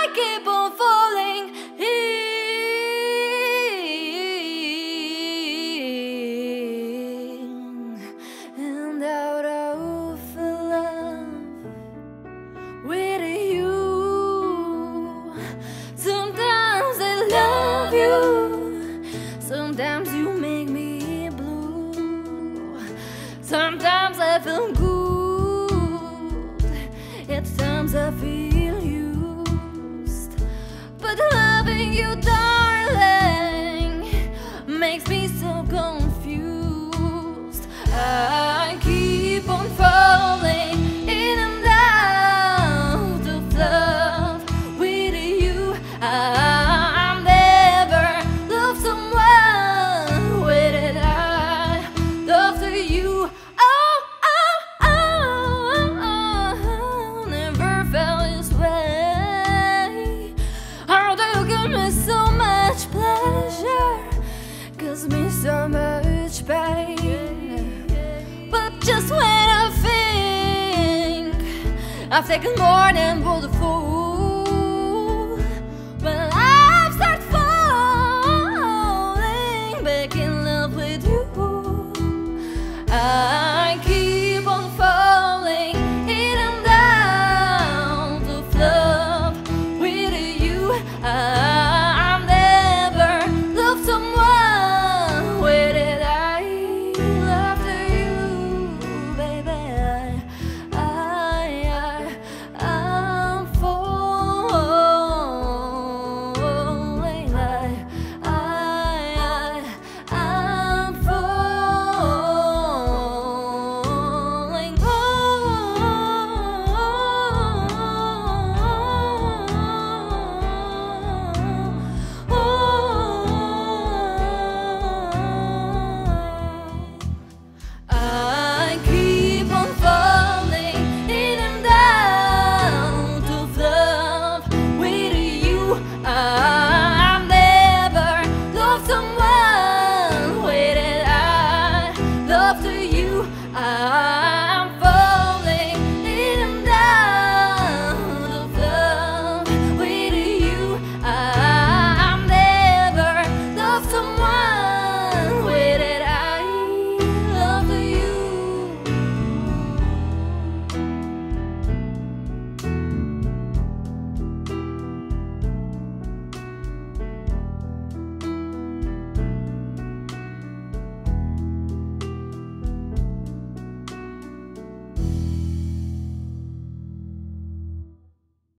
I keep on falling in and out of love with you. Sometimes I love you, sometimes you make me blue, sometimes I feel good, at times I feel loving you, darling, makes me so confused. I keep on falling in and out of love with you. I've never loved someone with it. I love to you. Oh, never felt this way. So much pleasure, cause me so much pain. But just when I think I've taken more than what